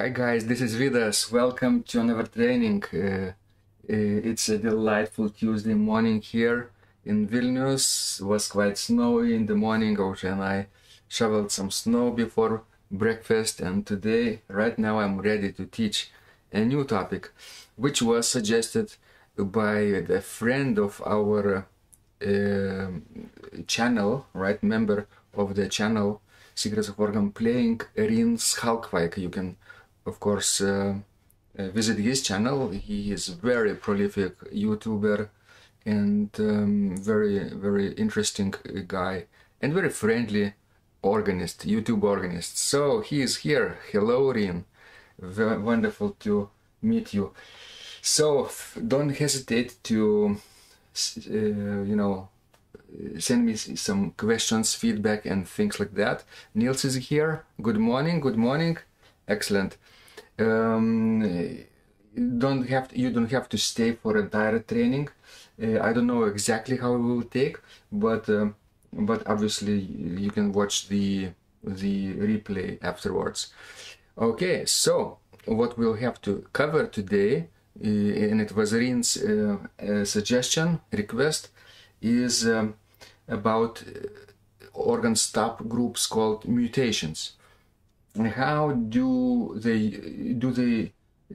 Hi guys, this is Vidas. Welcome to another training. It's a delightful Tuesday morning here in Vilnius. It was quite snowy in the morning. Ocean and I shoveled some snow before breakfast, and today, right now, I'm ready to teach a new topic, which was suggested by a friend of our channel, right, member of the channel, Secrets of Organ Playing, Rien Schalkwijk. You can, of course, visit his channel. He is very prolific YouTuber and very, very interesting guy and very friendly organist, YouTube organist. So he is here. Hello, Rien. Very wonderful to meet you. So don't hesitate to, you know, send me some questions, feedback, and things like that. Niels is here. Good morning. Good morning. Excellent. You don't have to stay for an entire training. I don't know exactly how it will take, but obviously you can watch the replay afterwards. Okay. So what we'll have to cover today, and it was Rien's request. Is about organ stop groups called mutations. How do they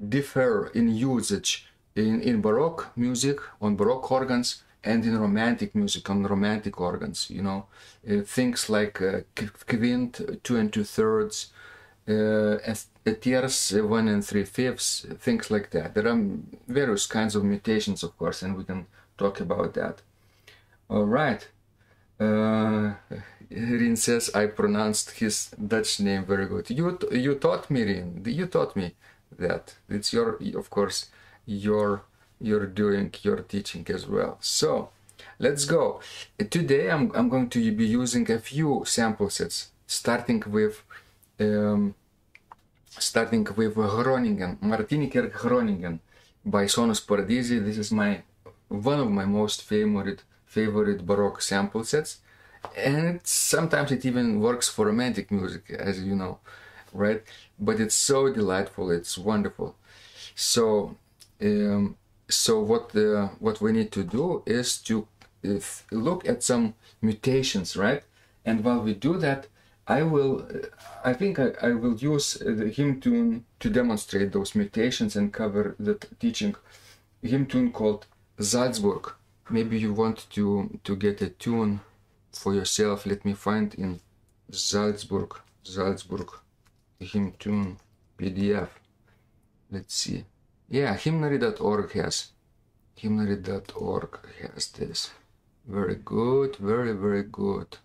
differ in usage in Baroque music on Baroque organs and in Romantic music on Romantic organs? You know, things like quint, 2 2/3, tierce, 1 3/5, things like that. There are various kinds of mutations, of course, and we can talk about that. All right, Rien says I pronounced his Dutch name very good. You taught me, Rien. You taught me that. It's your, of course, your doing, your teaching as well. So let's go. Today I'm going to be using a few sample sets, starting with Groningen, Martinikerk Groningen by Sonus Paradisi. This is one of my most favorite Baroque sample sets, and sometimes it even works for Romantic music, as you know, right? But it's so delightful, it's wonderful. So, what we need to do is to look at some mutations, right? And while we do that, I think I will use the hymn tune to demonstrate those mutations and cover the teaching. Hymn tune called Salzburg. Maybe you want to get a tune for yourself. Let me find in Salzburg hymn tune PDF. Let's see. Yeah, hymnary.org has this. Very good, very, very good.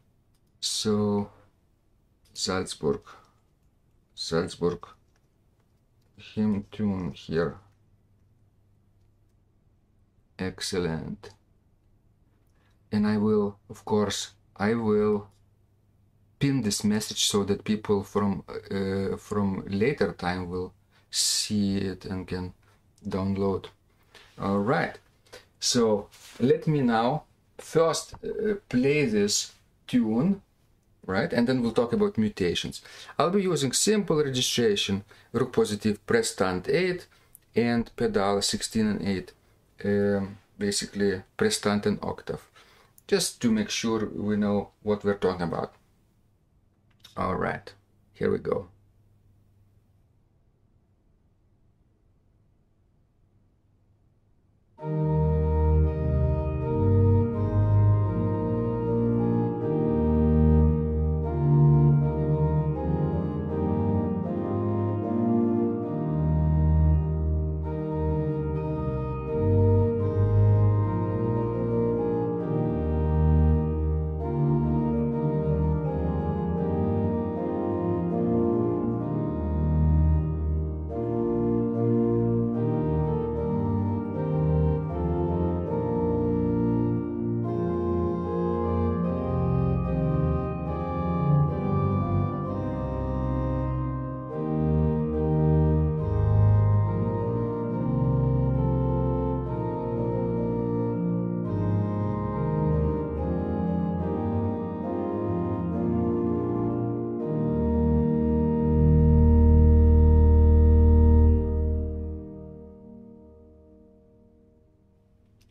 So Salzburg hymn tune here. Excellent. And I will, of course, pin this message so that people from later time will see it and can download. All right. So let me now first play this tune, right? And then we'll talk about mutations. I'll be using simple registration, Rückpositiv, Prestant 8 and pedal 16 and 8. Basically Prestant and octave, just to make sure we know what we're talking about. All right, here we go.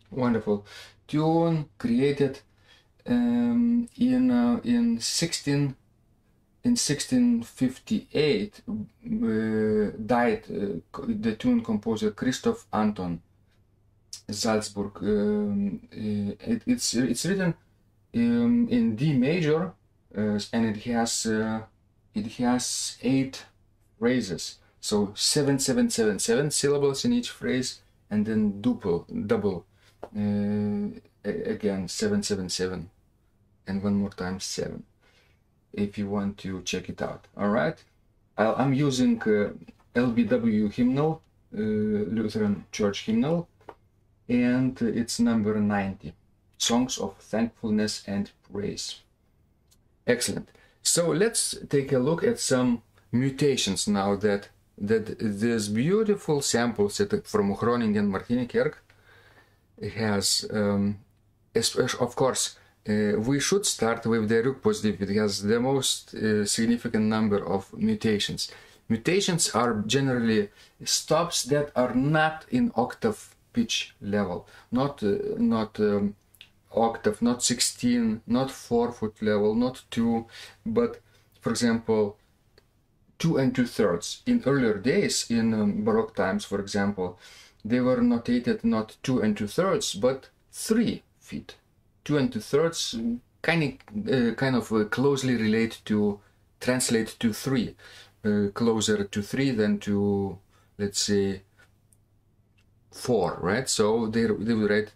Wonderful tune created in 1658 died the tune composer Christoph Anton Salzburg. It's written in D major and it has 8 phrases, so 7 syllables in each phrase, and then double again 7, 7, 7, and one more time 7. If you want to check it out, all right. I'm using LBW hymnal, Lutheran Church hymnal, and it's number 90, Songs of Thankfulness and Praise. Excellent. So let's take a look at some mutations now that this beautiful sample set from Groningen, Martinikerk has, of course. We should start with the Rückpositiv. It has the most significant number of mutations. Mutations are generally stops that are not in octave pitch level, not octave, not 16, not 4 foot level, not 2, but for example 2 and 2/3. In earlier days, in Baroque times, for example, they were notated not 2 and 2/3, but 3 feet. 2 and 2/3 kind of closely translate to 3, closer to 3 than to, let's say, 4, right? So they would write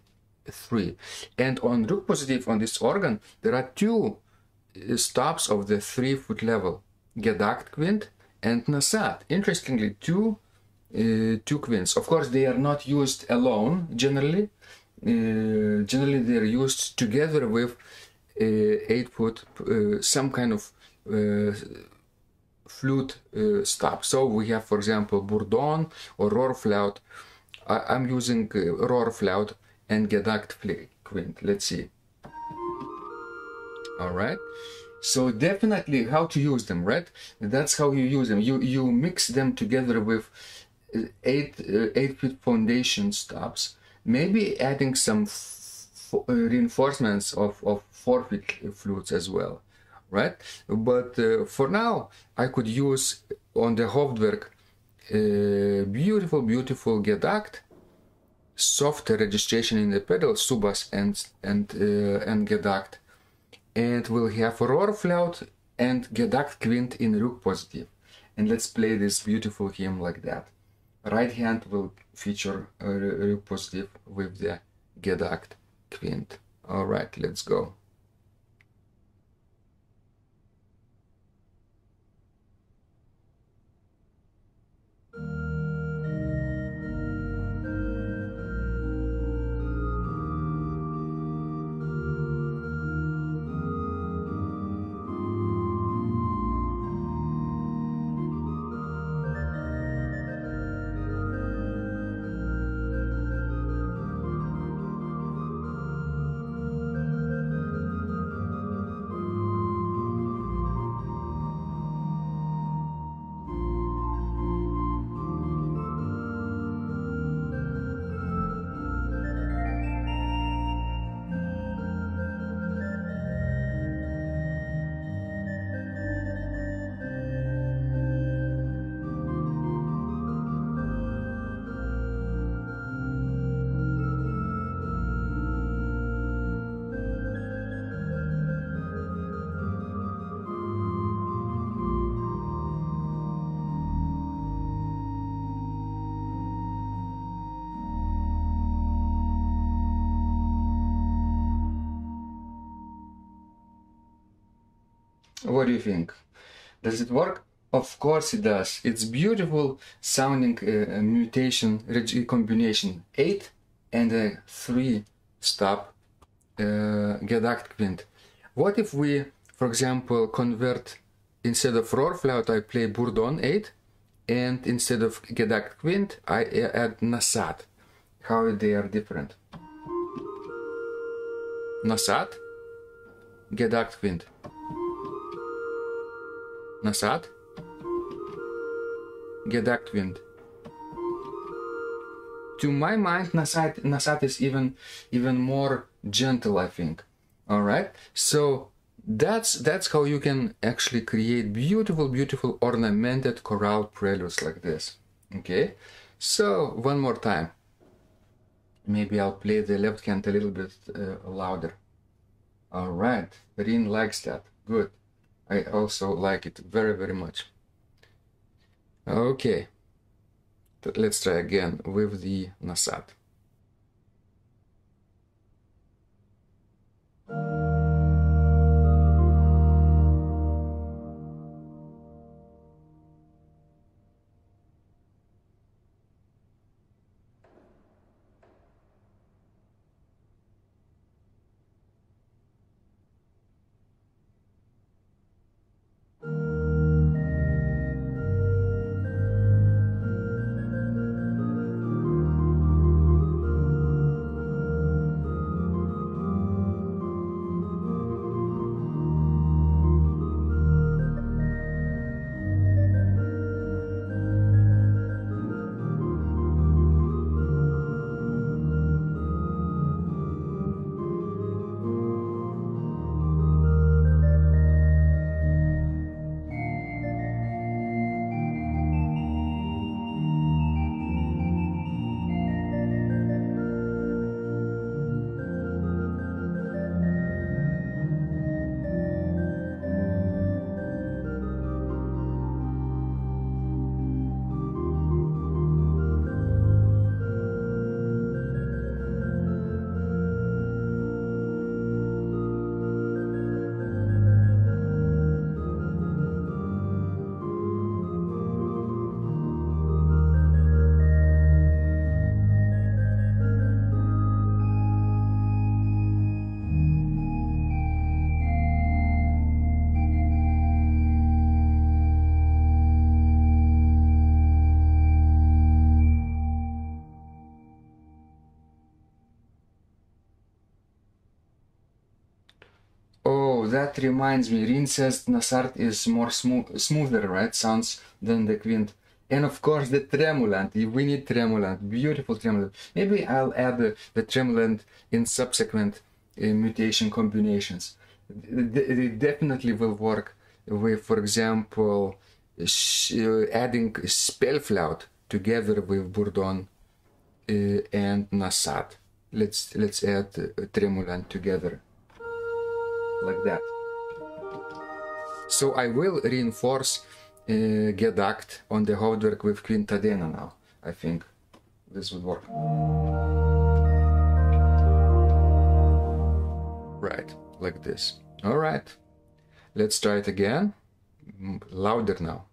3. And on Rückpositiv, on this organ, there are 2 stops of the 3 foot level, Gedackt quint and Nasat. Interestingly, two quints. Of course, they are not used alone generally. Generally they're used together with 8 foot some kind of flute stop. So we have, for example, Bourdon or Rohrflöte. I'm using Rohrflöte and Gedackt quint. Let's see. All right, so definitely how to use them, right? That's how you use them. You mix them together with 8 foot foundation stops. Maybe adding some reinforcements of 4 foot flutes as well, right? But for now, I could use on the Hoofdwerk beautiful Gedackt, softer registration in the pedal, Subas and Gedackt, and we'll have Rohrflöte and Gedackt quint in Rückpositiv. And let's play this beautiful hymn like that. Right hand will feature Rückpositiv with the Gedackt quint. All right, let's go. What do you think? Does it work? Of course it does. It's beautiful sounding mutation combination, 8 and 3 stop Gedackt quint. What if we, for example, convert, instead of Rohrflöte I play Bourdon 8, and instead of Gedackt quint I add Nasat? How they are different? Nasat, Gedackt quint. Nasat, Gedackt quint. to my mind, Nasat is even more gentle, I think. All right, so that's how you can actually create beautiful ornamented chorale preludes like this. Okay, so one more time. Maybe I'll play the left hand a little bit louder. All right, Rien likes that. Good. I also like it very much. Okay. Let's try again with the Nasat. That reminds me, Rien says Nasat is more smoother, right? Sounds than the quint. And of course the tremulant. We need tremulant, beautiful tremulant. Maybe I'll add the tremulant in subsequent mutation combinations. It definitely will work with, for example, adding Spielflöte together with Bourdon and Nasat. Let's add tremulant together. Like that. So I will reinforce Gedackt on the Hoofdwerk with Quintadena now. I think this would work. Right, like this. All right. Let's try it again. Louder now.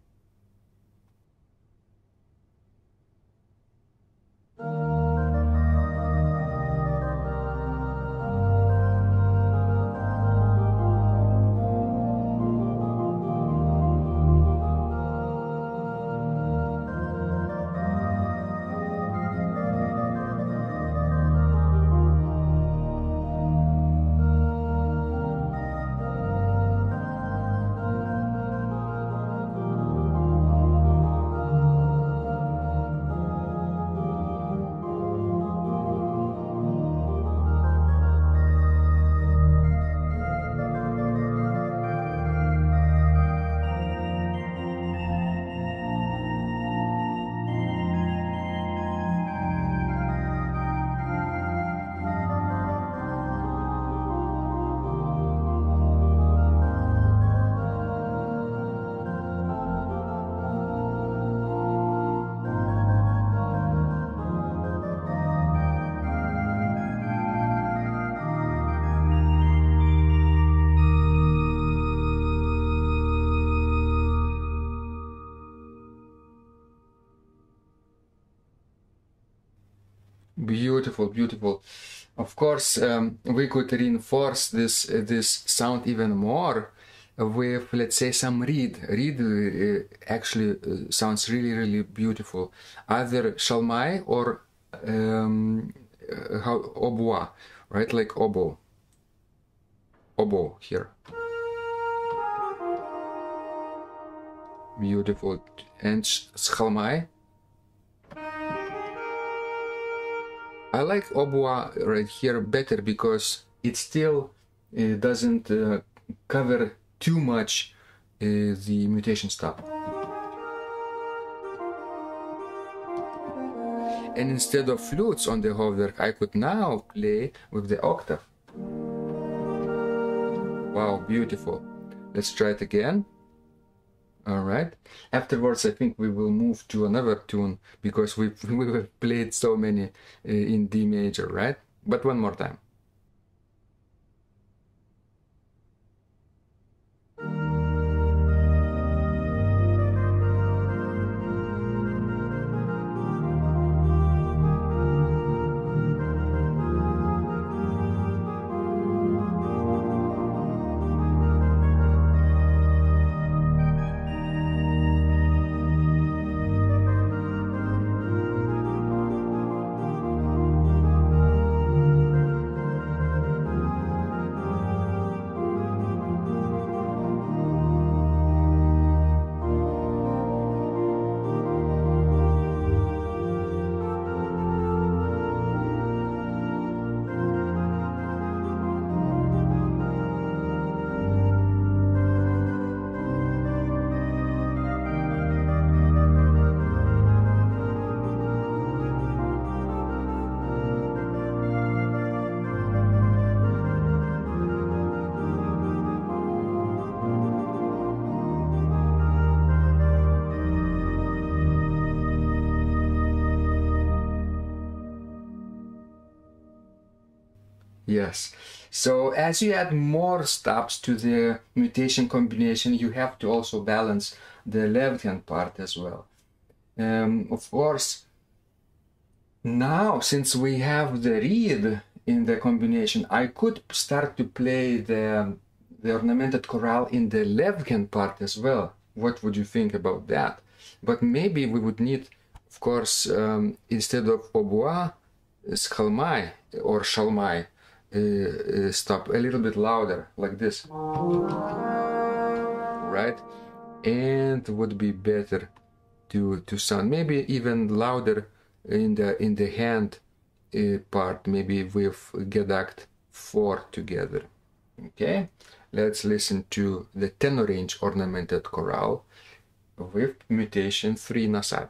Beautiful. Of course, we could reinforce this sound even more with, let's say, some reed. Reed actually sounds really beautiful. Either Schalmei or oboe, right? Like oboe. Oboe here. Beautiful. And Schalmei. I like oboe right here better because it still doesn't cover too much the mutation stop. And instead of flutes on the Hoofdwerk, I could now play with the octave. Wow, beautiful. Let's try it again. All right. Afterwards, I think we will move to another tune because we've played so many in D major, right? But one more time. Yes, so as you add more stops to the mutation combination, you have to also balance the left hand part as well. Of course, now since we have the reed in the combination, I could start to play the ornamented chorale in the left hand part as well. What would you think about that? But maybe we would need, of course, instead of oboe, schalmei or shalmai. Stop a little bit louder, like this, right? And would be better to sound maybe even louder in the hand part, maybe with Gedackt 4 together. Okay, let's listen to the tenor range ornamented chorale with mutation 3 Nasat.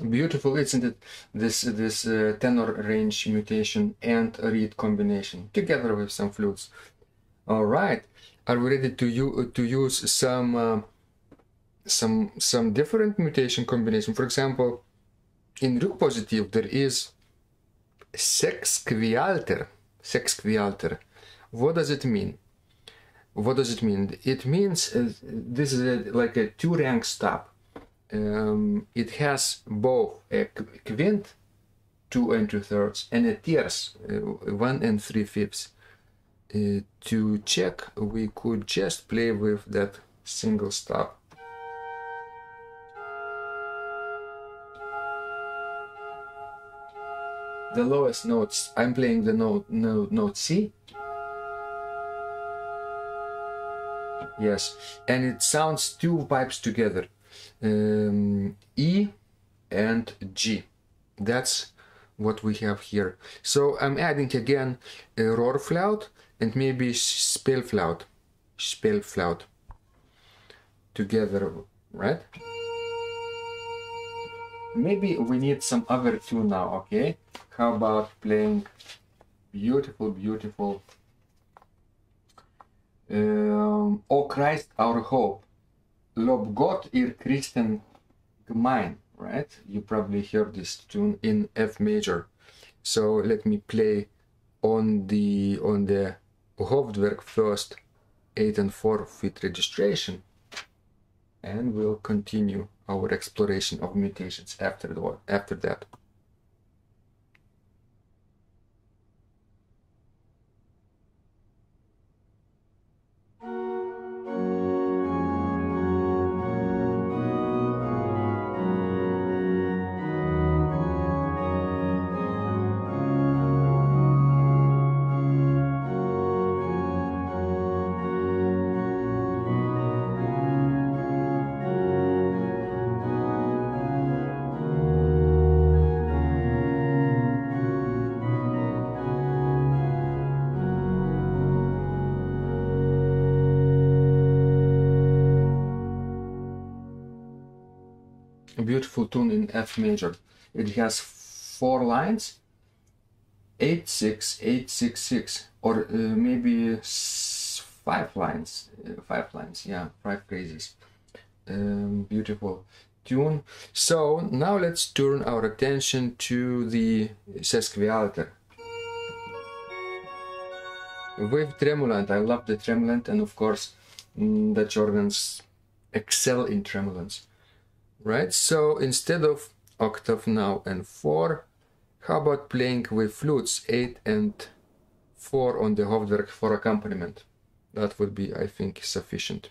Beautiful, isn't it? This tenor range mutation and reed combination together with some flutes. All right, are we ready to use some different mutation combination? For example, in Rückpositiv there is Sexquialter. Sexquialter. What does it mean? What does it mean? It means this is like a two-rank stop. It has both a quint, 2 2/3, and a tierce, 1 3/5. To check, we could just play with that single stop. The lowest notes, I'm playing the note C. Yes, and it sounds two pipes together. E and G. That's what we have here. So I'm adding again a Rohrflöte and maybe Spielflöte. Spielflöte. Together, right? Maybe we need some other two now, okay? How about playing beautiful, beautiful O Christ Our Hope. Lob Gott ihr Christen gemein, right? You probably heard this tune in F major. So let me play on the Hoofdwerk first 8 4/5 registration, and we'll continue our exploration of mutations after that. Beautiful tune in F major. It has 4 lines, 8 6 8 6 6, or maybe 5 lines. 5 lines, yeah, 5 phrases. Beautiful tune. So now let's turn our attention to the Sesquialter with tremulant. I love the tremulant, and of course the Jordans excel in tremulants. Right, so instead of octave now and 4, how about playing with flutes 8 and 4 on the Hoofdwerk for accompaniment? That would be, I think, sufficient.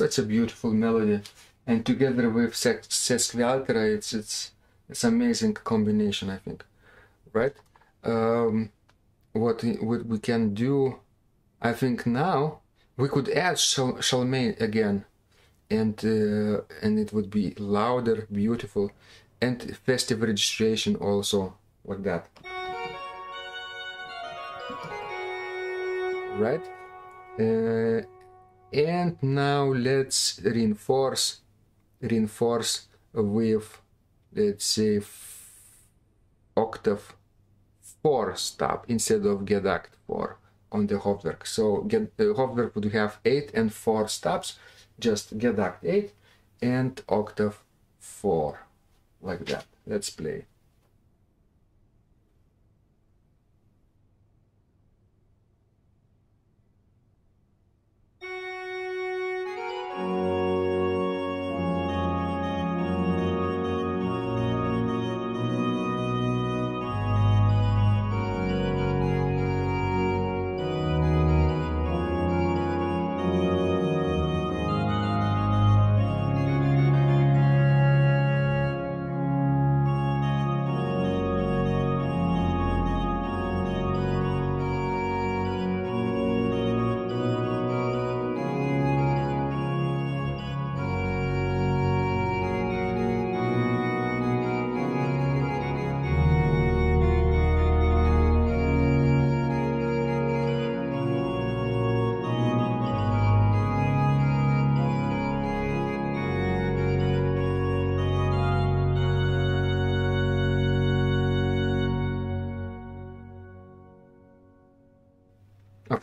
Such a beautiful melody, and together with Sesquialter, it's amazing combination, I think, right? What we can do, I think now we could add Schalmei again, and it would be louder, beautiful, and festive registration also like that, right? And now let's reinforce with, let's say, octave 4 stop instead of Gedackt 4 on the Hoofdwerk. So Hoofdwerk would have 8 and 4 stops, just Gedackt 8 and octave 4, like that. Let's play.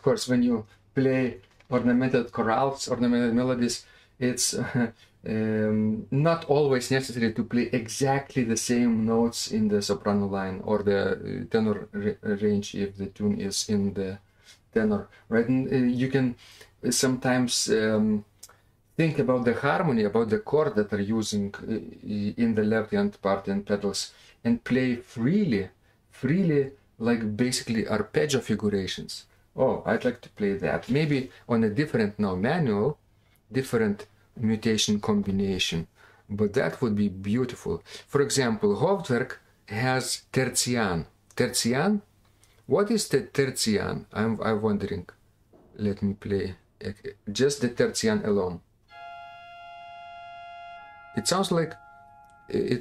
course, when you play ornamented chorales, ornamented melodies, it's not always necessary to play exactly the same notes in the soprano line or the tenor range if the tune is in the tenor, right? And you can sometimes think about the harmony, about the chord that are using in the left hand part and pedals, and play freely, like basically arpeggio figurations. Oh, I'd like to play that. Maybe on a different, now manual, different mutation combination, but that would be beautiful. For example, Hoofdwerk has Tertian. Tertian? What is the Tertian? I'm wondering. Let me play just the Tertian alone. It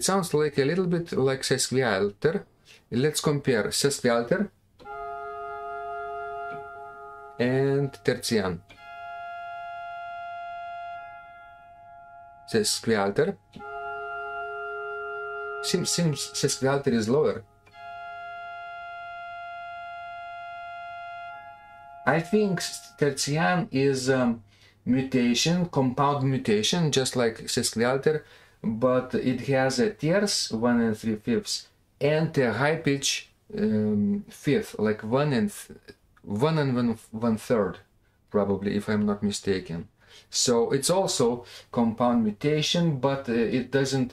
sounds like a little bit like Sexquialter. Let's compare Sexquialter and Tertian. Sexquialter. Seems Sexquialter is lower. I think Tertian is mutation, compound mutation, just like Sexquialter, but it has a tierce, 1 3/5, and a high pitch fifth, like 1 1 1/3, probably, if I'm not mistaken. So it's also compound mutation, but it doesn't.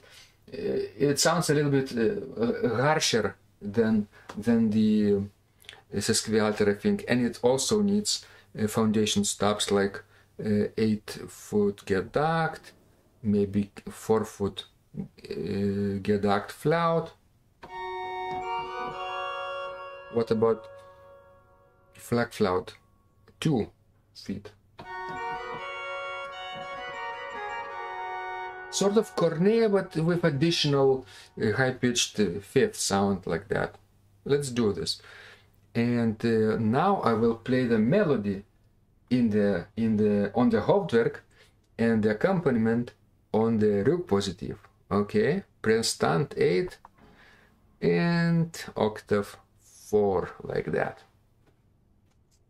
It sounds a little bit harsher than the Sexquialter, I think, and it also needs foundation stops like 8-foot Gedackt, maybe 4-foot Gedackt flaut. What about flag flaut? 2 feet. Sort of Cornea, but with additional high-pitched fifth sound like that. Let's do this. And now I will play the melody on the Hoofdwerk and the accompaniment on the Rückpositiv. Okay, Prestand 8 and octave 4, like that.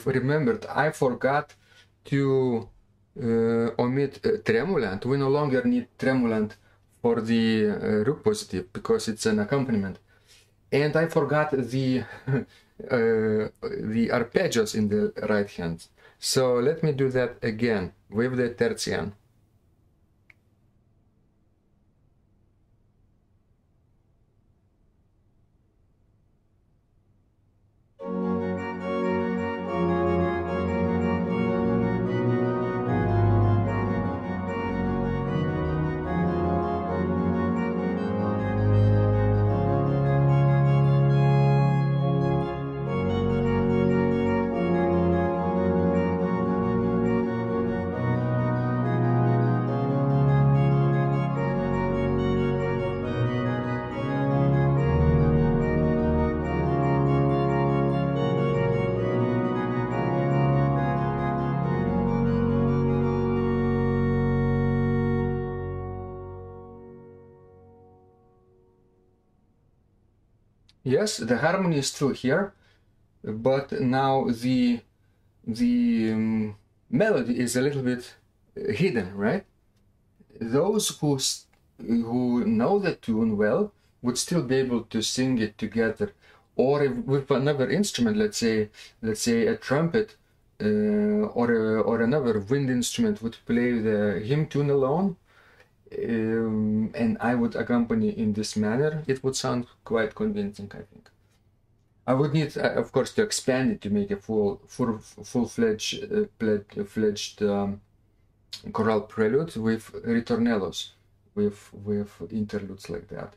I've remembered, I forgot to omit tremulant. We no longer need tremulant for the Rückpositiv because it's an accompaniment. And I forgot the arpeggios in the right hand. So let me do that again with the Tertian. Yes, the harmony is true here, but now the melody is a little bit hidden, right? Those who know the tune well would still be able to sing it together, or if, with another instrument, let's say a trumpet or another wind instrument would play the hymn tune alone, and I would accompany in this manner. It would sound quite convincing, I think. I would need, of course, to expand it to make a full-fledged choral prelude with ritornellos, with interludes like that.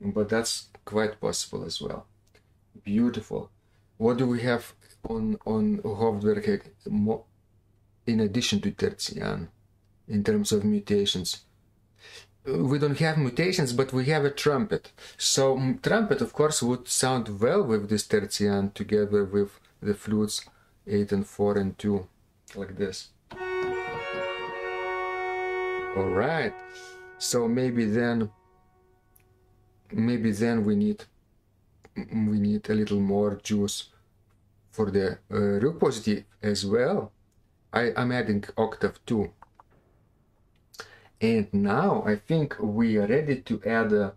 But that's quite possible as well. Beautiful. What do we have on Hoofdwerk in addition to Tertian in terms of mutations? We don't have mutations, but we have a trumpet. So trumpet, of course, would sound well with this Tertian together with the flutes 8 and 4 and 2, like this. All right. So maybe then we need a little more juice for the Rückpositiv as well. I'm adding octave 2. And now I think we are ready to add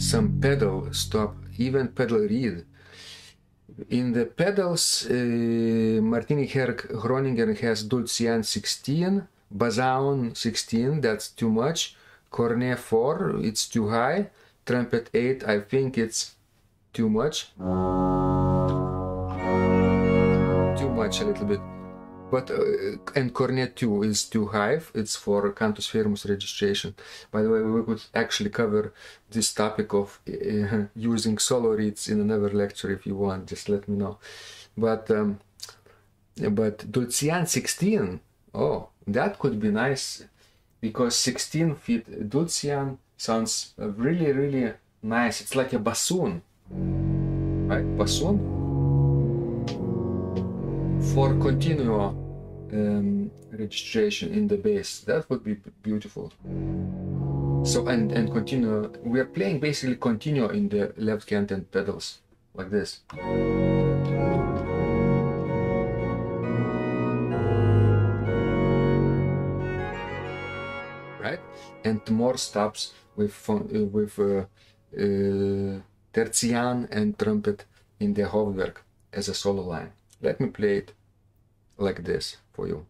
some pedal stop, even pedal read. In the pedals, Martinikerk Groningen has Dulcian 16, Bassoon 16, that's too much, Cornet 4, it's too high, trumpet 8, I think it's too much. Too much a little bit. But, and Cornet 2 is too high, it's for Cantus Firmus registration. By the way, we could actually cover this topic of using solo reeds in another lecture if you want, just let me know. But Dulcian 16, oh, that could be nice, because 16 feet Dulcian sounds really, really nice. It's like a bassoon, right? Bassoon for continuo. Registration in the bass, that would be beautiful. So and continuo, we are playing basically continuo in the left hand and pedals like this. Right, and more stops with tertian and trumpet in the Hoofdwerk as a solo line. Let me play it like this for you.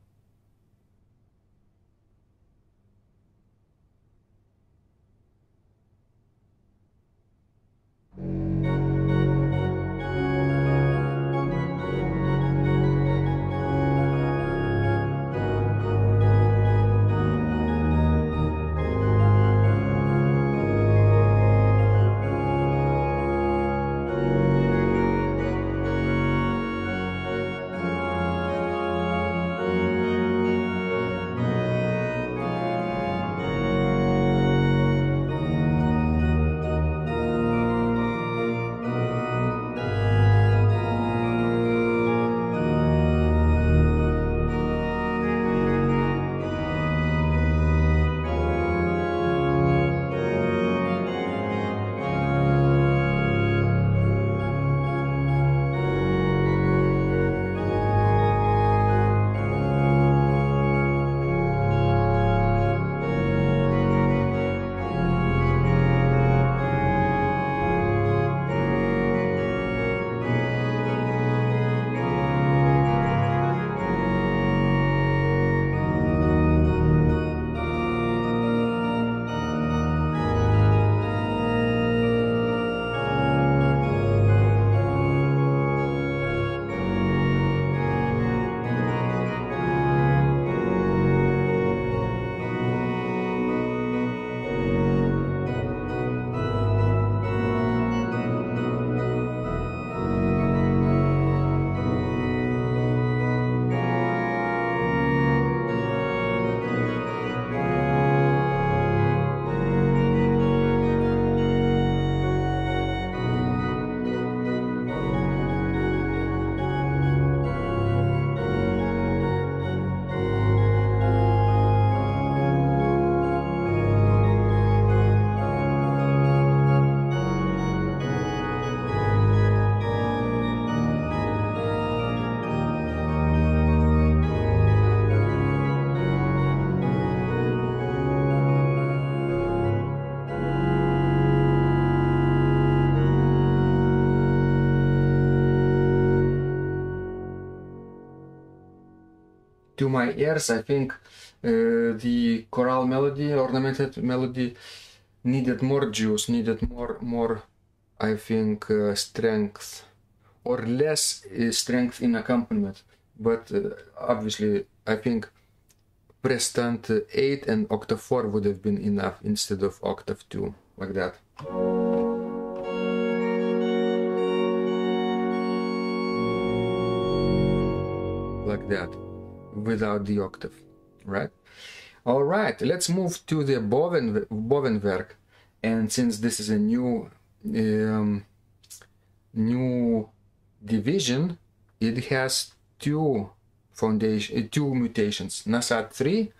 to my ears, I think the choral melody, ornamented melody, needed more juice, needed more I think, strength, or less strength in accompaniment. But obviously, I think Prestant 8 and Octave 4 would have been enough instead of Octave 2, like that. Like that, without the octave, right? All right, let's move to the Bovenwerk. And since this is a new division, it has two mutations, Nasat 3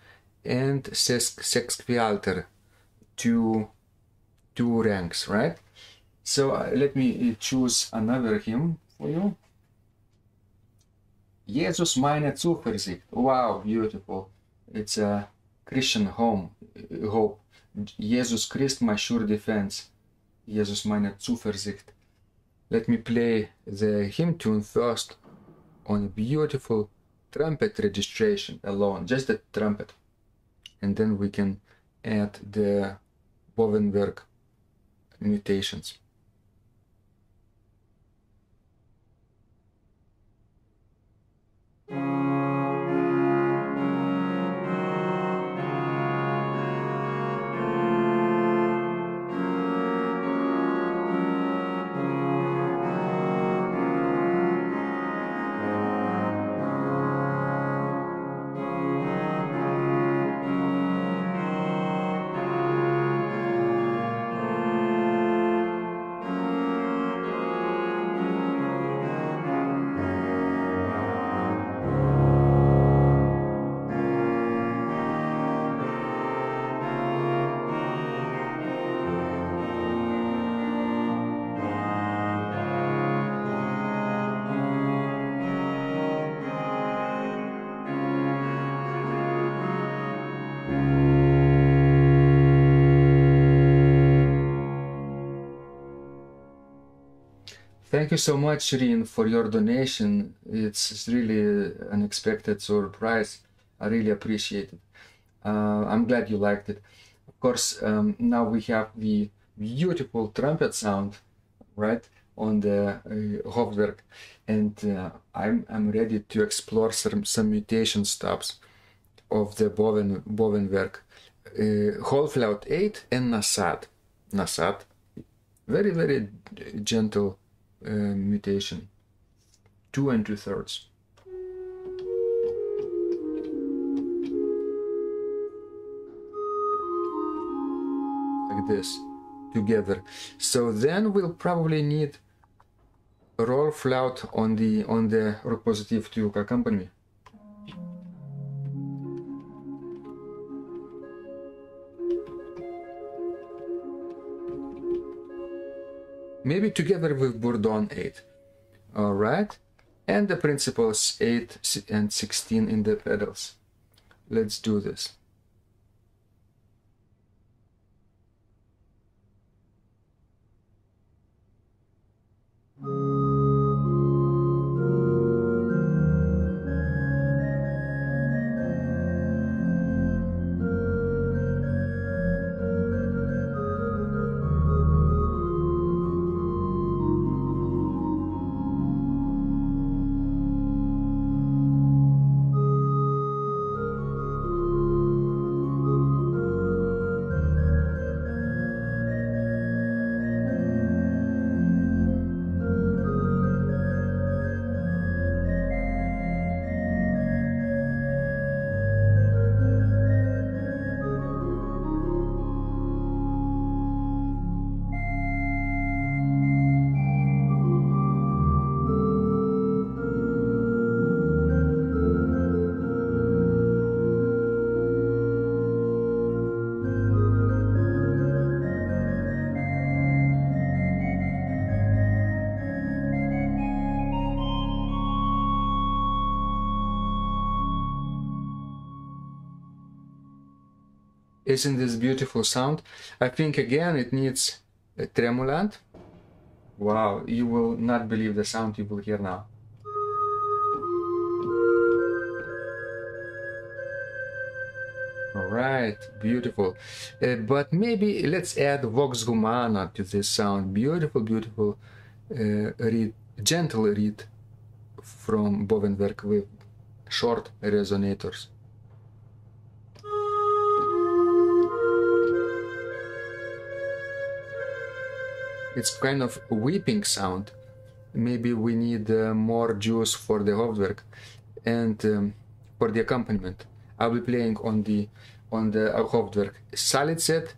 and Sexquialter, two ranks, right? So let me choose another hymn for you. Jesus meine Zuversicht. Wow, beautiful. It's a Christian hope. Jesus Christ, my sure defense. Jesus meine Zuversicht. Let me play the hymn tune first on a beautiful trumpet registration alone, just the trumpet. And then we can add the Bovenwerk mutations. Thank you so much, Rien, for your donation. It's really an unexpected surprise. I really appreciate it. I'm glad you liked it. Of course, now we have the beautiful trumpet sound, right, on the Hoofdwerk. And I'm ready to explore some mutation stops of the Bovenwerk. Hoofdflöte 8 and Nasat. Nasat, very, very gentle mutation, 2 2/3. Like this, together. So then we'll probably need Rohrflöte on the Rückpositiv to accompany. Maybe together with Bourdon 8, all right, and the principals 8 and 16 in the pedals. Let's do this. Isn't this beautiful sound? I think again it needs a tremulant. Wow, you will not believe the sound you will hear now. right, beautiful. But maybe let's add Vox Humana to this sound. Beautiful, beautiful reed, gentle reed from Bovenwerk with short resonators. It's kind of a weeping sound. Maybe we need more juice for the Hoofdwerk and for the accompaniment. I'll be playing on the Hoofdwerk Salicet,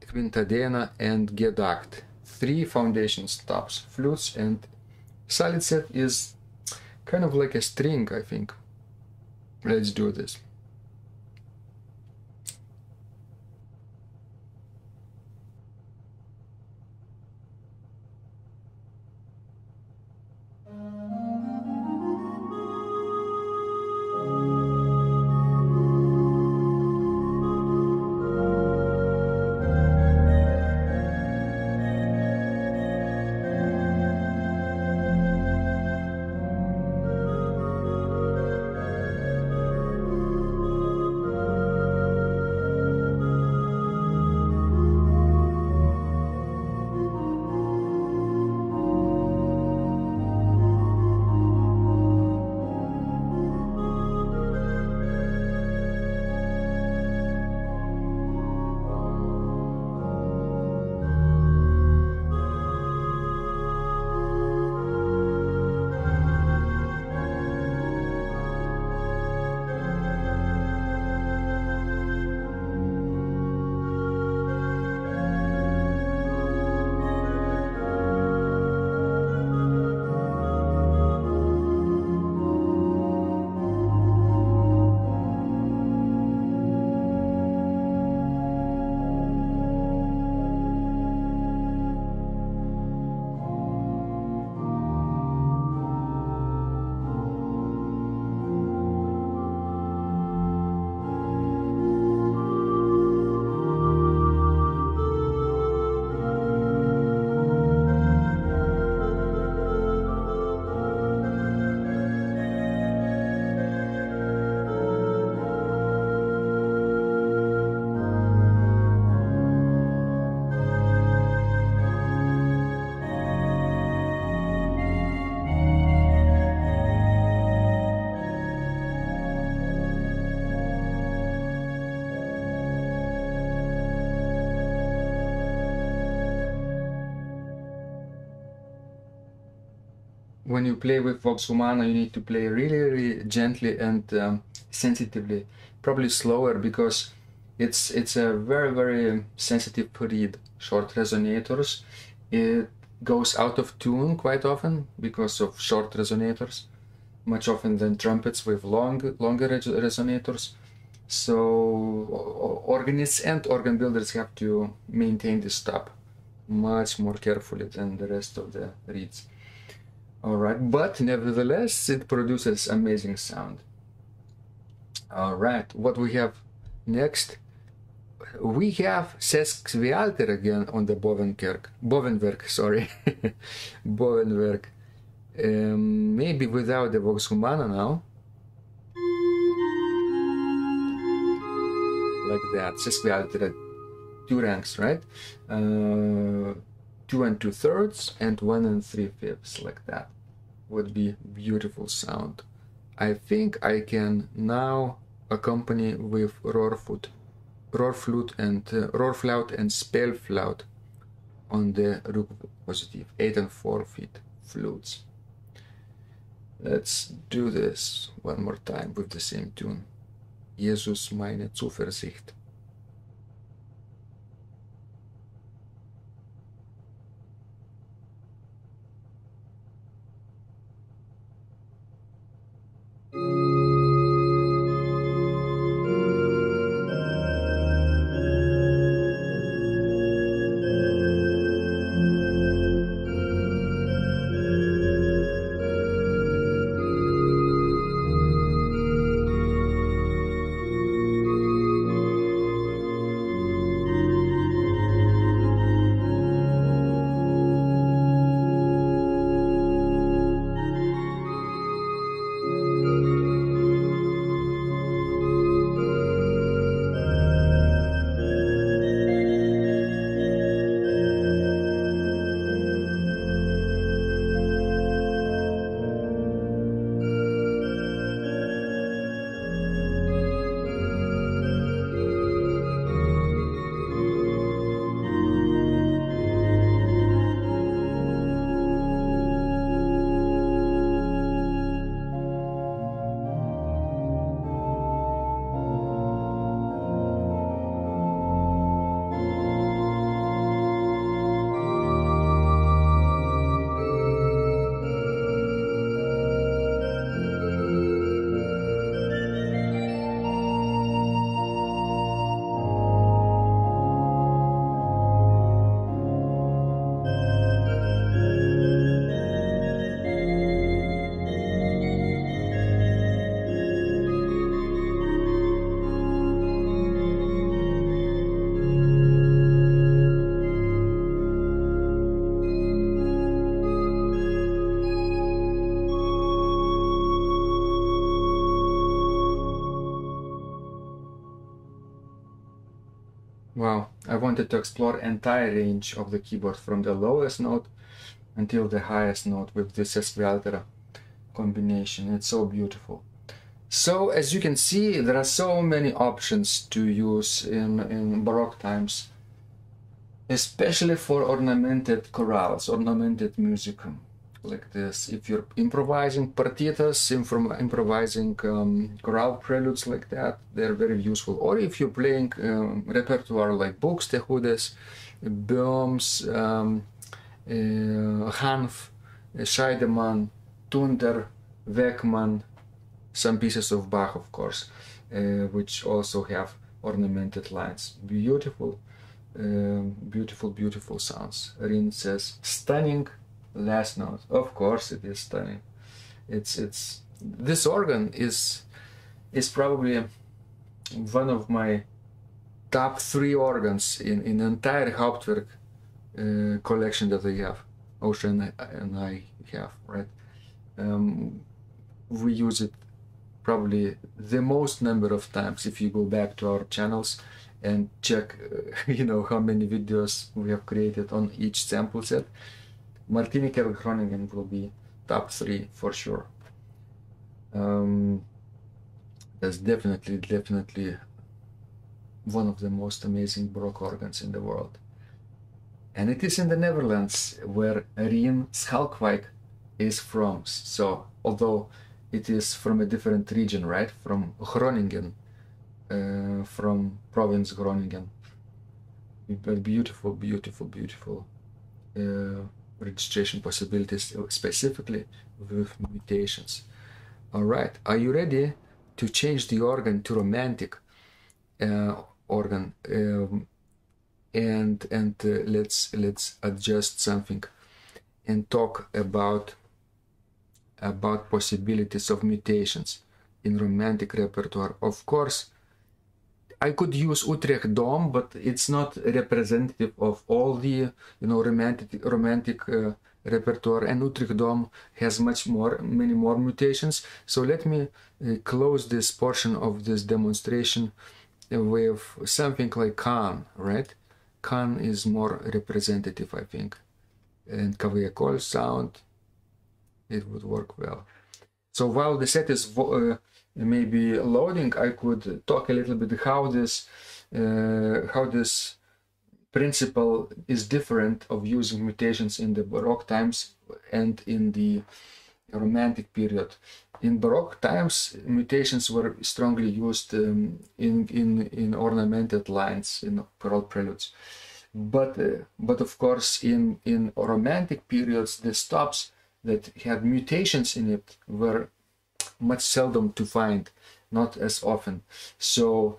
Quintadena, and Gedackt. Three foundation stops, flutes, and Salicet is kind of like a string, I think. Let's do this. When you play with Vox Humana, you need to play really, really gently and sensitively, probably slower, because it's a very, very sensitive reed. Short resonators, it goes out of tune quite often because of short resonators, much often than trumpets with longer resonators. So organists and organ builders have to maintain this stop much more carefully than the rest of the reeds. Alright, but nevertheless, it produces amazing sound. Alright, what we have next? We have Sexquialter again on the Bovenwerk. Maybe without the Vox Humana now. Like that, Sexquialter, two ranks, right? 2 2/3 and 1 3/5, like that would be beautiful sound. I think I can now accompany with Rohrflöte and Spielflöte on the Rückpositiv 8 and 4 feet flutes. Let's do this one more time with the same tune. Jesus meine Zuversicht. Wow, I wanted to explore entire range of the keyboard from the lowest note until the highest note with this Sexquialter combination. It's so beautiful. So as you can see, there are so many options to use in Baroque times, especially for ornamented chorales, ornamented music like this. If you're improvising partitas, improvising chorale preludes like that, they're very useful. Or if you're playing repertoire like buxtehudes, Böhms, Hanf, Scheidemann, Tunder, Weckmann, some pieces of Bach, of course, which also have ornamented lines. Beautiful, beautiful, beautiful sounds. Rien says, stunning last note. Of course it is stunning. It's this organ is probably one of my top three organs in the entire Hauptwerk collection that I have. Ocean and I have, right? We use it probably the most number of times. If you go back to our channels and check, you know, how many videos we have created on each sample set, Martinikerk Groningen will be top three for sure. That's definitely one of the most amazing Baroque organs in the world. And it is in the Netherlands, where Rien Schalkwijk is from. So, although it is from a different region, right? From Groningen, from province Groningen. Beautiful, beautiful, beautiful registration possibilities, specifically with mutations. All right, are you ready to change the organ to romantic organ? Let's adjust something and talk about possibilities of mutations in romantic repertoire. Of course, I could use Utrecht Dom, but it's not representative of all the, you know, romantic repertoire, and Utrecht Dom has many more mutations. So let me close this portion of this demonstration with something like Kahn, right? Kahn is more representative, I think, and Cavaillé-Coll sound, it would work well. So while the set is maybe loading, I could talk a little bit how this principle is different of using mutations in the Baroque times and in the Romantic period. In Baroque times, mutations were strongly used in ornamented lines, in choral preludes. But of course, in Romantic periods, the stops that had mutations in it were much seldom to find, not as often. So,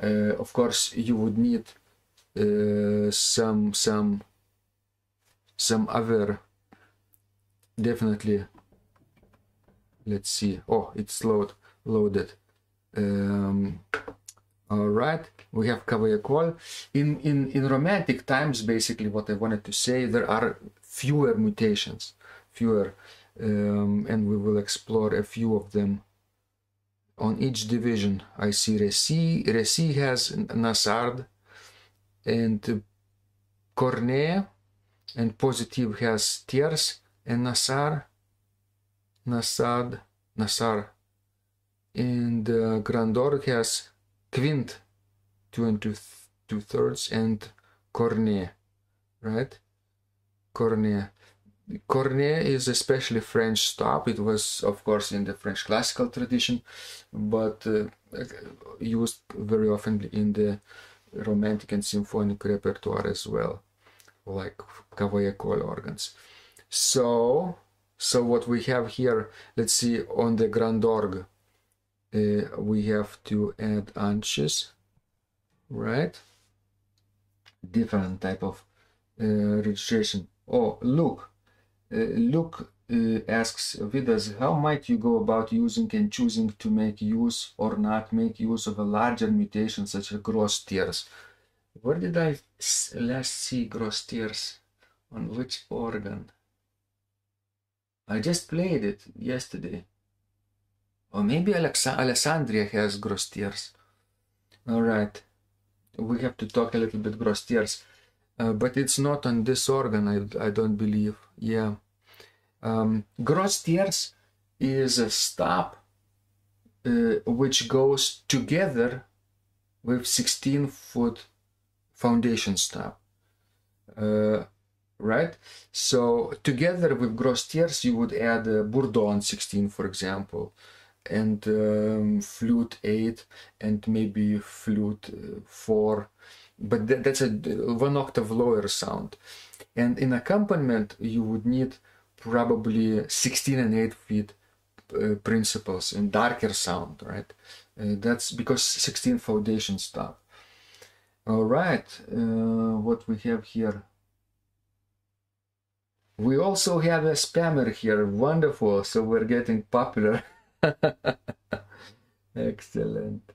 of course, you would need some other, definitely. Let's see. Oh, it's loaded. All right, we have Cavaillé-Coll. In romantic times, basically, what I wanted to say, there are fewer mutations, and we will explore a few of them. On each division, I see Resi. Resi has Nasat, and Cornea, and Positive has Tierce and Nasar. Nasar, and Grand Orgue has Quint, 2 2/3, and Cornet, right? Cornet is especially French stop. It was, of course, in the French classical tradition, but used very often in the romantic and symphonic repertoire as well, like Cavaillé-Coll organs. So what we have here, let's see, on the Grand Orgue, we have to add anches, right? Different type of registration. Oh, look, Luke asks Vidas, how might you go about using and choosing to make use or not make use of a larger mutation such as Grosse Tierce? Where did I last see Grosse Tierce? On which organ? I just played it yesterday. Or maybe Alessandria has Grosse Tierce. All right. we have to talk a little bit Grosse Tierce, but it's not on this organ, I don't believe. Yeah, Grosse Tierce is a stop which goes together with 16-foot foundation stop, right? So together with Grosse Tierce you would add Bourdon 16, for example, and flute 8, and maybe flute 4, but that's a one octave lower sound. And in accompaniment you would need probably 16 and 8-foot principles and darker sound, right? That's because 16 foundation stop. All right, what we have here, we also have a spammer here. Wonderful, so we're getting popular. Excellent,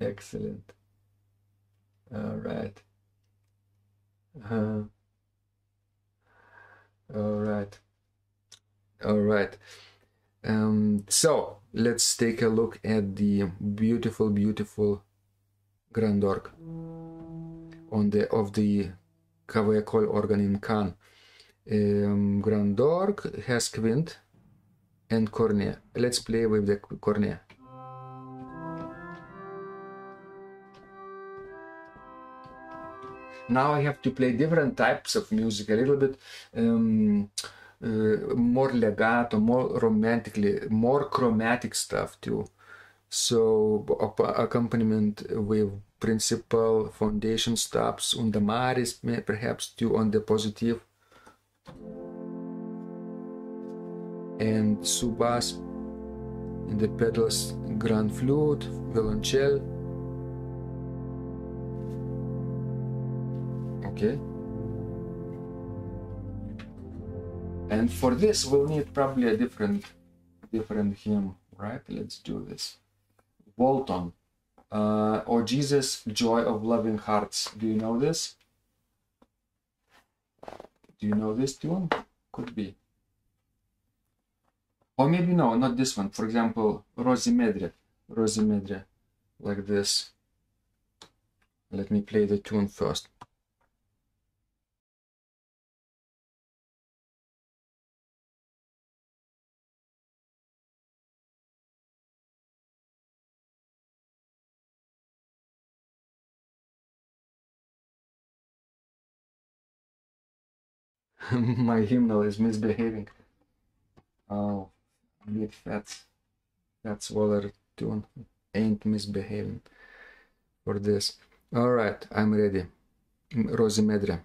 excellent. All right, all right, all right. So let's take a look at the beautiful, beautiful Grand Orgue on the of the Cavaillé-Coll organ in Kahn. Grand Orgue has quint and cornet. Let's play with the cornet. Now I have to play different types of music a little bit. More legato, more romantically, more chromatic stuff too. So accompaniment with principal foundation stops, und maris perhaps too on the positive, and subas in the pedals, grand flute, violoncelle. Okay. And for this, we'll need probably a different hymn, right? Let's do this. Bolton. Oh Jesus, joy of loving hearts. Do you know this? Do you know this tune? Could be. Or maybe no, not this one. For example, Rosimedre. Rosimedre, like this. Let me play the tune first. My hymnal is misbehaving. Oh, I need fats. That's Waller tune. Ain't misbehaving for this. All right, I'm ready. Rosimedre.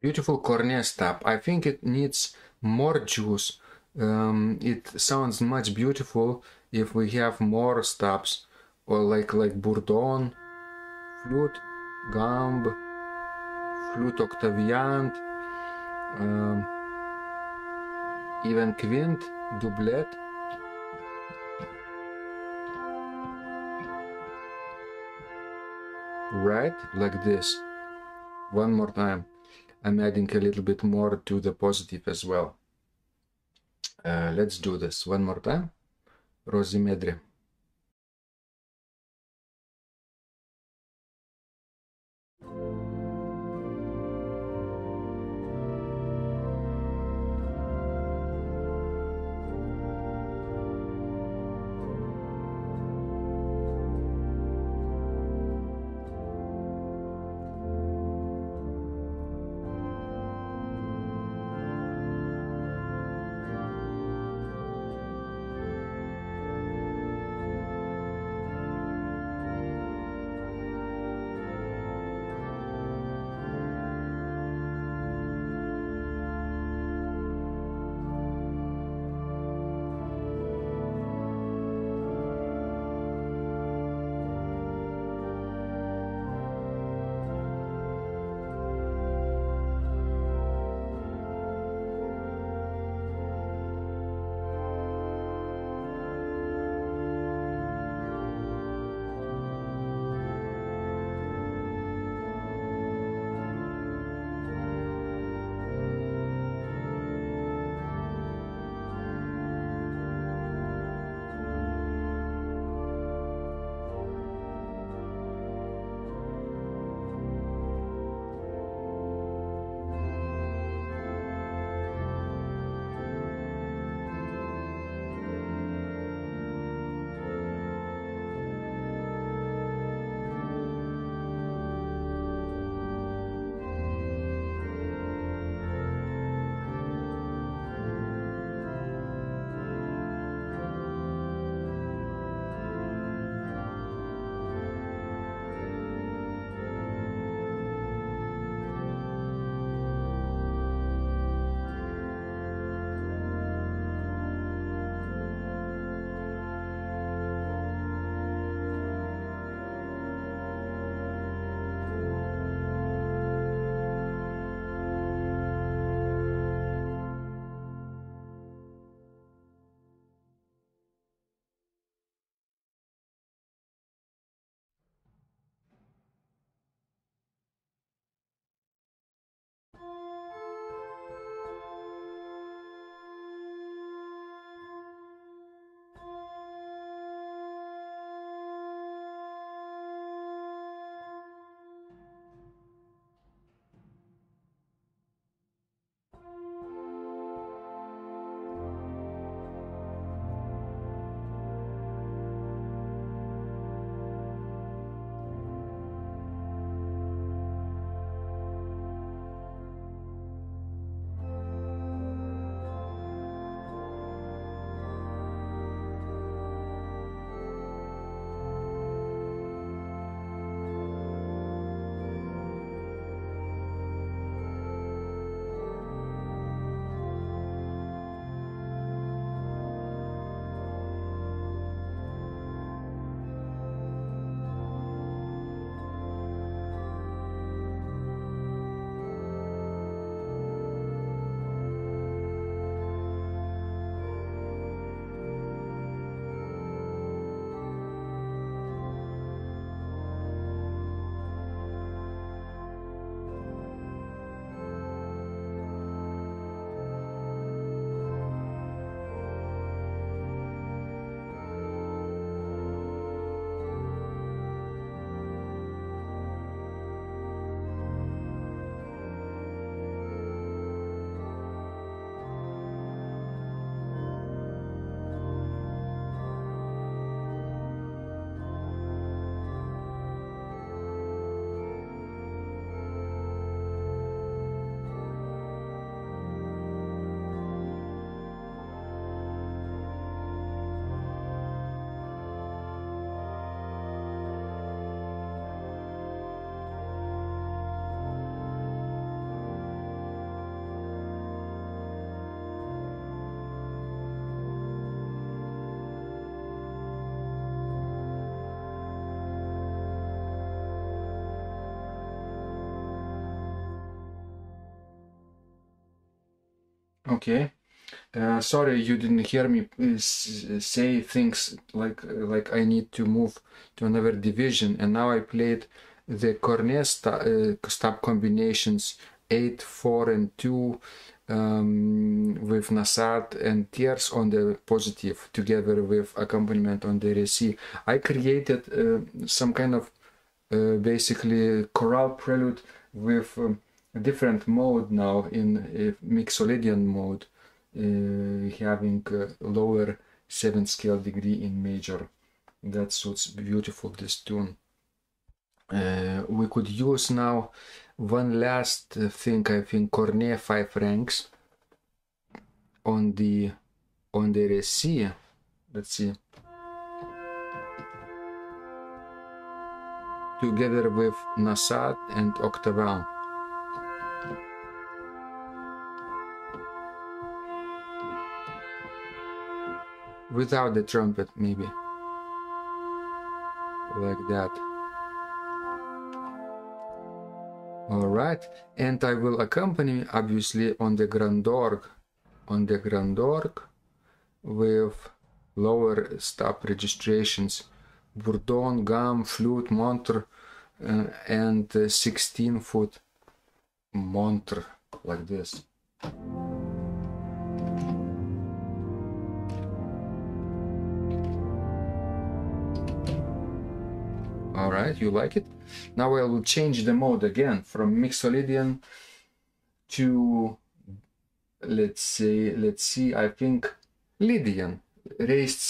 Beautiful cornea stub. I think it needs more juice. It sounds much beautiful if we have more stubs, or like Bourdon, flute, gambe, flute octaviant, even quint, doublet. Right, like this. One more time. I'm adding a little bit more to the positive as well. Let's do this one more time. Rosimedre. Okay. Sorry, you didn't hear me say things like I need to move to another division, and now I played the cornet stab combinations 8, 4, and 2 with Nasat and Tierce on the Positive, together with accompaniment on the Resi. I created some kind of basically chorale prelude with a different mode now, in mixolydian mode, having lower 7th scale degree in major. That suits beautiful this tune. We could use now one last thing, I think, Cornea 5 ranks on the Resi. Let's see, together with Nasat and Octaval. Without the trumpet, maybe. Like that. Alright, and I will accompany, obviously, on the Grand Orgue with lower stop registrations. Bourdon, Gam, Flute, Montre, and 16-foot Montre, like this. Alright, you like it? Now I will change the mode again from mixolydian to, let's see, I think Lydian. Raised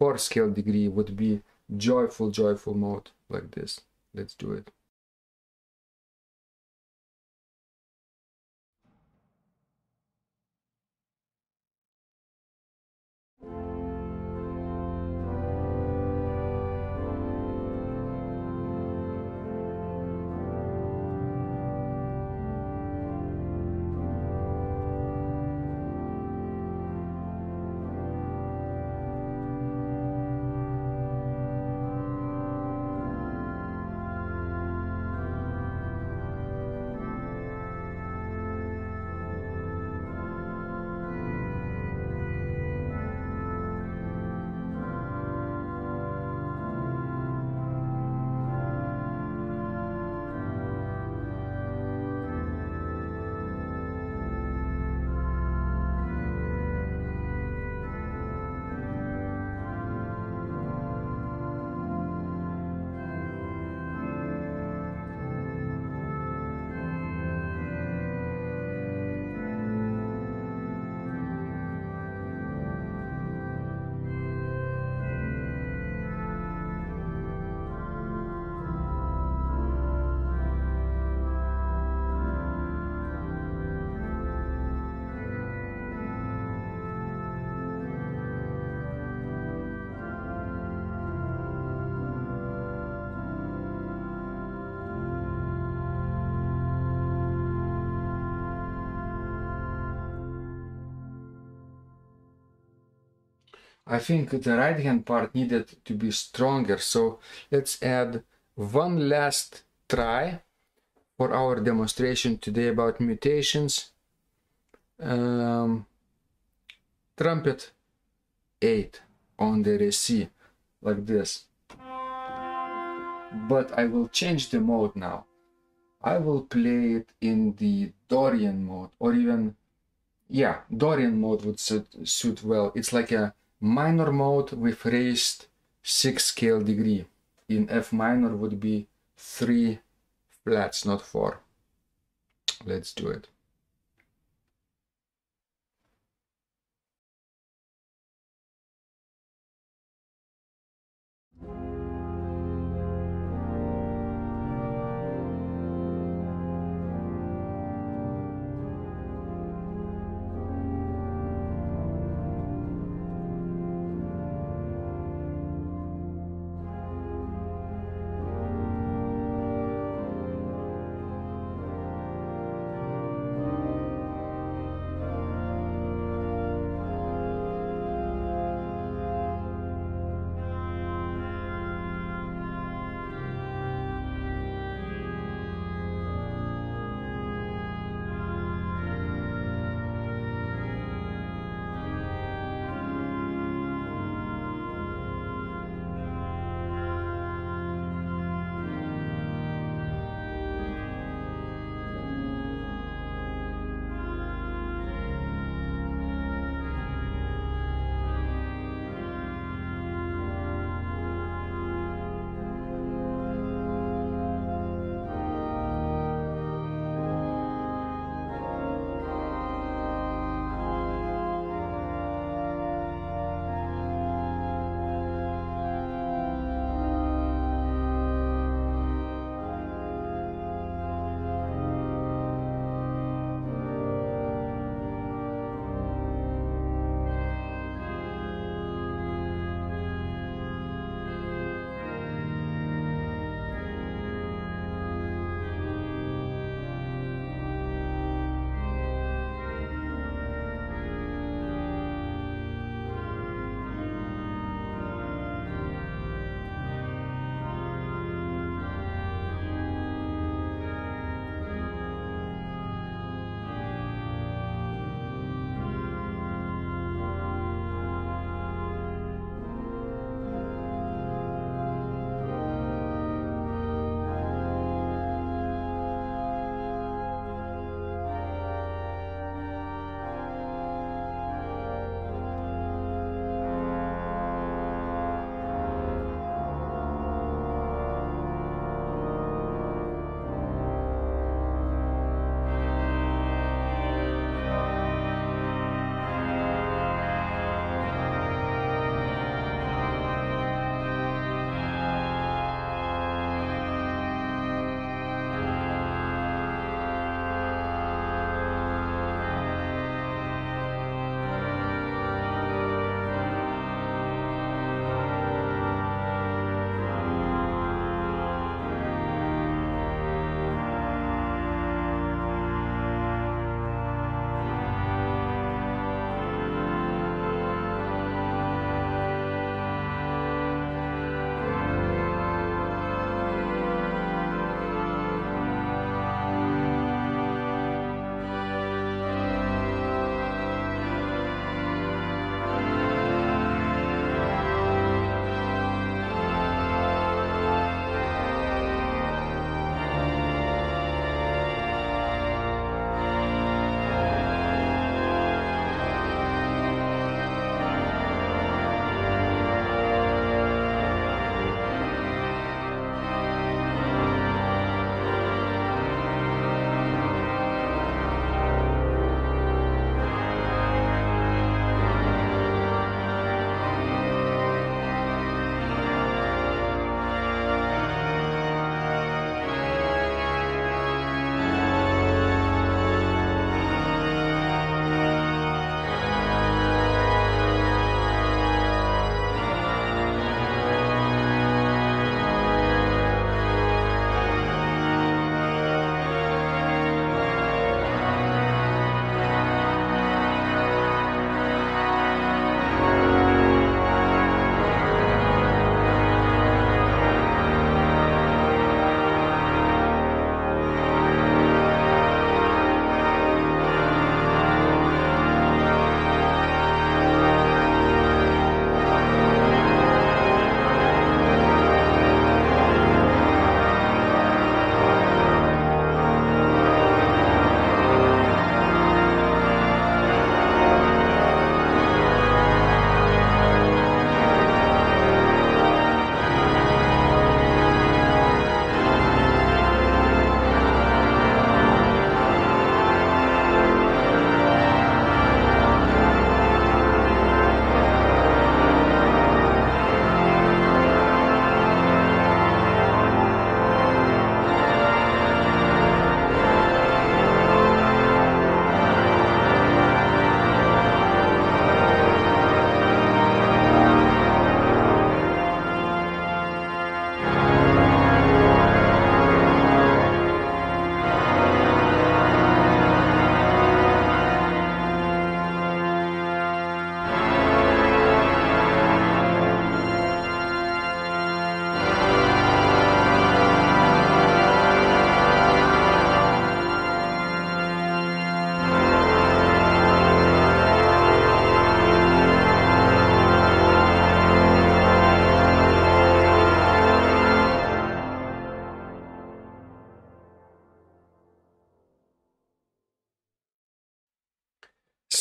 4th scale degree would be joyful mode, like this. Let's do it. I think the right hand part needed to be stronger, so let's add one last try for our demonstration today about mutations. Trumpet 8 on the Resi, like this. But I will change the mode now. I will play it in the Dorian mode, or even, yeah, Dorian mode would suit well. It's like a minor mode with raised 6th scale degree. In F minor would be 3 flats, not 4. Let's do it.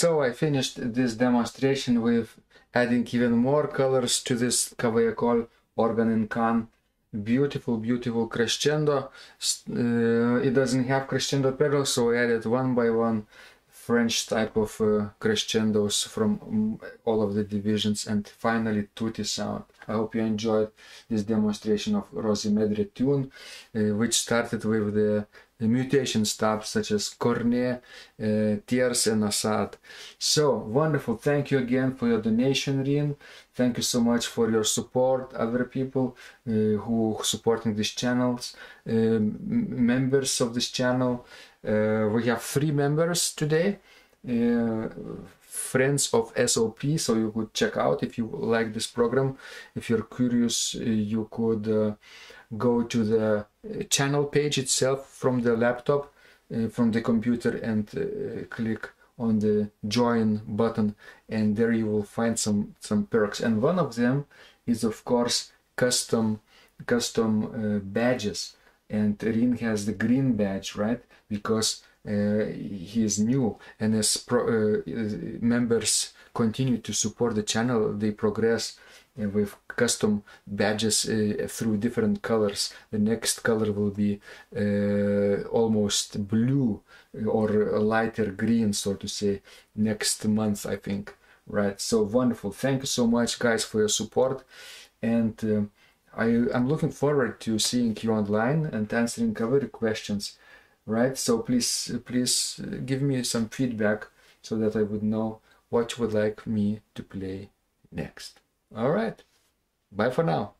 So I finished this demonstration with adding even more colors to this Cavaillé-Coll organ in Kahn. Beautiful, beautiful crescendo. It doesn't have crescendo pedals, so I added one by one French type of crescendos from all of the divisions, and finally tutti sound. I hope you enjoyed this demonstration of Rosimedre tune, which started with the mutation stops such as Cornet, Tierce and Nasat. So wonderful, thank you again for your donation, Rien. Thank you so much for your support, other people who supporting these channels, members of this channel. We have 3 members today, friends of SOP, so you could check out if you like this program. If you're curious, you could go to the channel page itself from the laptop, from the computer, and click on the join button, and there you will find some perks, and one of them is of course custom badges. And Rien has the green badge, right? Because he is new, and as members continue to support the channel, they progress with custom badges through different colors. The next color will be almost blue or a lighter green, so to say, next month, I think, right? So wonderful, thank you so much guys for your support, and I'm looking forward to seeing you online and answering other questions, right? So please give me some feedback so that I would know what you would like me to play next. All right, bye for now.